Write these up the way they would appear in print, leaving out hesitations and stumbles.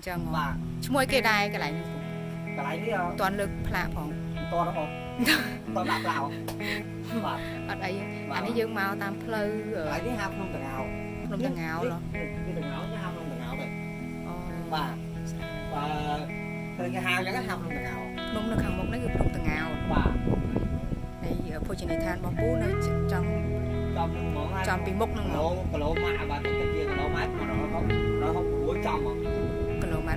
chẳng mà chúng mỗi cái này toàn lực là phòng to lắm không to lắm nào ở đây anh ấy dương màu tam pleu ở đây cái hàm không tầng áo rồi cái tầng áo cái hàm không tầng áo rồi và cái hàm cái hàm không tầng áo đúng là hàng một nó gồm không tầng áo đây phô trương than bóng bú nó trong trong bị mốc năng lỗ cái lỗ mạ và cái kia cái lỗ mát mà nó không búa trong mà cái lỗ mát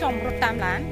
trong tam lán.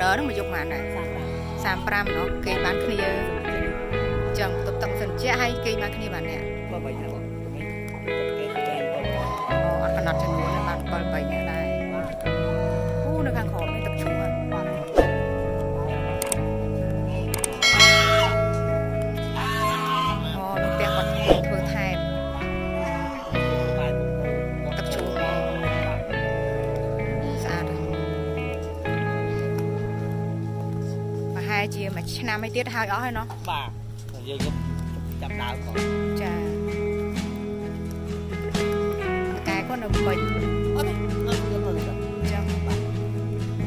Đó nó mà dùng mà này xàm pram nó cây bán kia chẳng tập tận phần chia hay cây bán kia bạn nè ăn phần nát chân núi bạn còn bảy ngày này u nó càng khó mới tập trung à nó bèo bật thường thay ណាមិនទៀតហើយអស់ហើយណោះបាទយើងចាប់ដើមផងចាកាយគាត់នៅពេញអូខេចាំបាទ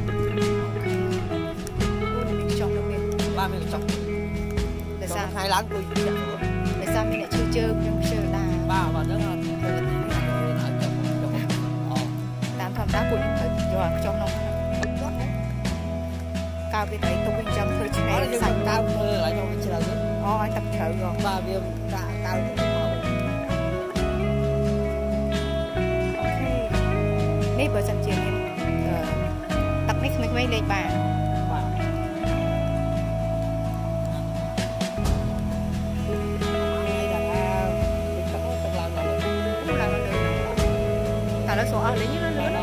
អូននេះចង់ទៅមានបាទមានចង់តែសារថ្ងៃឡើងគួយចាក់ខ្លួនតែសារមានអ្នកជឿជើងខ្ញុំជឿដែរបាទបាទហ្នឹងអត់តាមធម្មតាពួកខ្ញុំត្រូវយកខ្ចោះនោះcao cái này tôi chăm thôi chứ này là sạch cao mưa lại cho mình chờ đấy ôi tập thử rồi ba viêm đã cao nếp vào sân trường tập nếp mình quay lên bà thả nó số ở đấy như nó lớn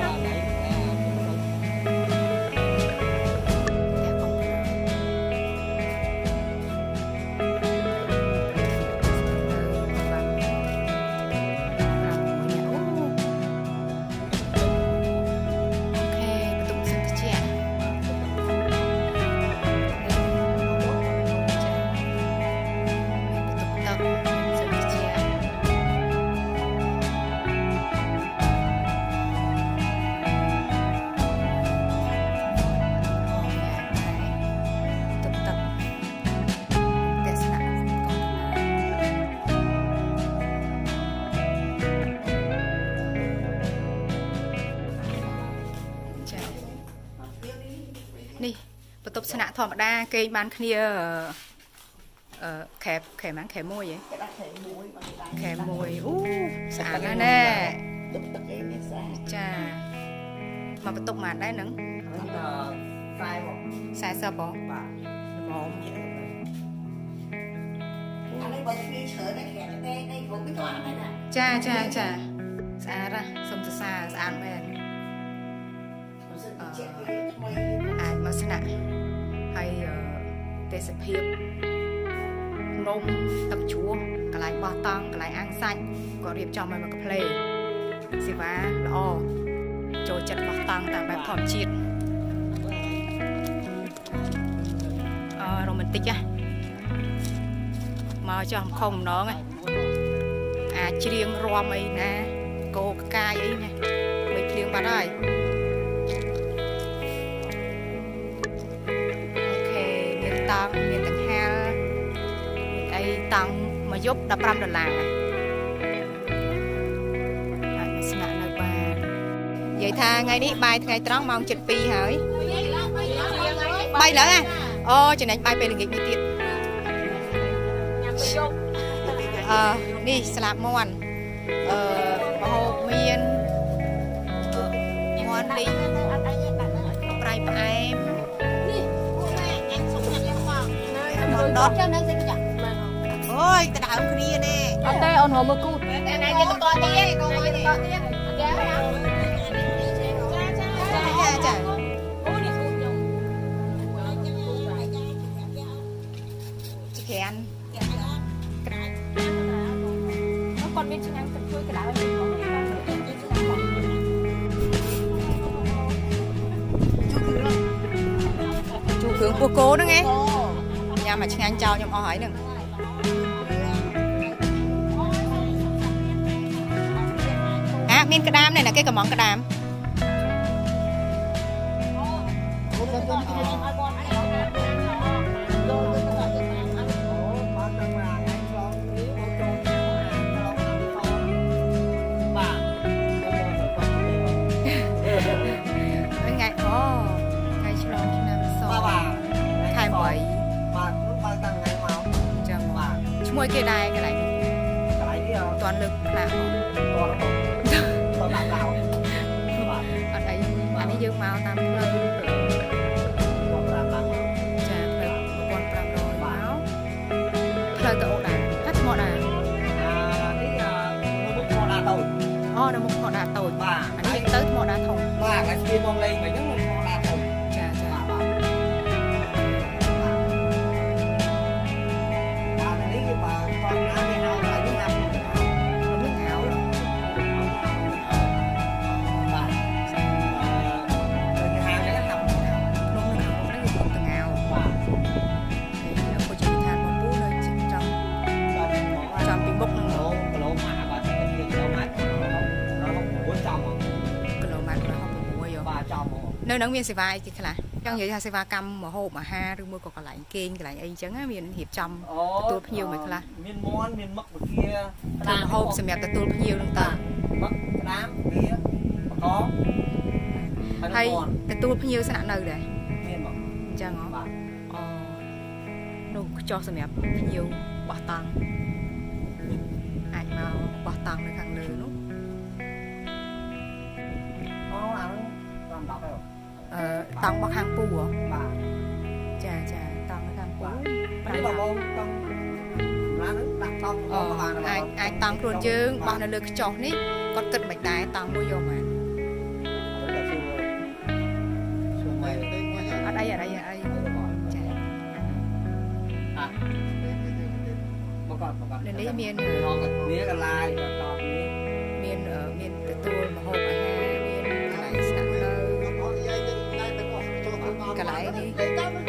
tục sanh thọ đa cây bán kia khẹp khẹp bán khẹp môi vậy khẹp môi sạch ra nè cha mà tục mà đây nắng sai sao bỏ cha cha cha xa ra xong từ xa xa về ai mà sanh hay tê sập hiệp nôm tập chúa cái lái bò tang cái lái ăn xanh có điệp cho mày mà cái play xí vá lo trôi chật bò tang tàng bài thòm chít romantic á mà cho không nó ngay à chiêng ro mày nè cô ca ấy nè mày chiêng bà đây miền tây ha, ai tăng mà giúp đập ram đập làng, xin lỗi nơi bà. Vậy tha ngày ní bài ngày trăng mong chật pi hỡi. Bay lỡ à? Ô, chuyện này bay về là nghịch đi tiệt. Đi slap mòn, màu miên, mòn đi, bay bay. Đó. Ôi, ta đã không kia nè. Ở đây ổn hồ mơ cút. Cái này thì con tía, con tía. Con tía. Dạ không? Dạ chả. Chị khen. Nó còn biết chừng ăn thật vui cái đá này. Chú Khướng của cô đó nghe. Mà chị anh cho nhom hỏi đừng à miên cái đam này là cái cờ món cái đam cái này toàn lực là toàn bảo ở đây anh ấy dương màu tam lên trà phật quan tam rồi máu lời tựu đàn hết mọi đàn nó một họ đà tồi anh ấy tới mọi đà thùng và cái kia con lên mấy những họ đà thùng Nếu nắng miền Sài Gòn thì là trong giờ Sài Gòn cam mà hộp mà ha rồi mua còn lại kênh cái lại ấy chứ á miền hiệp trầm tôi nhiều mày là miền món miền mắc bữa kia là hộp xem mẹ tôi nhiều luôn ta mắc đám bía có hay tôi nhiều sẽ nợ đấy miền mỏ chẳng ngó đâu cho xem mẹ nhiều bỏ tàng ai mà bỏ tàng này càng lớn lắm tăng bậc hàng pù hả? Bà, chà chà tăng bậc hàng pù. Bây giờ bông tăng lá nước đặt tăng. Ai tăng luôn chứ? Bao nhiêu lượt chọn nít? Con cật bạch đái tăng bao nhiêu mà? Ở đây ở đây. Chà. Đến đây miền. Miền cái lai. Miền ở miền từ tôi mà hộp anh em miền cái này. Cái lái đi.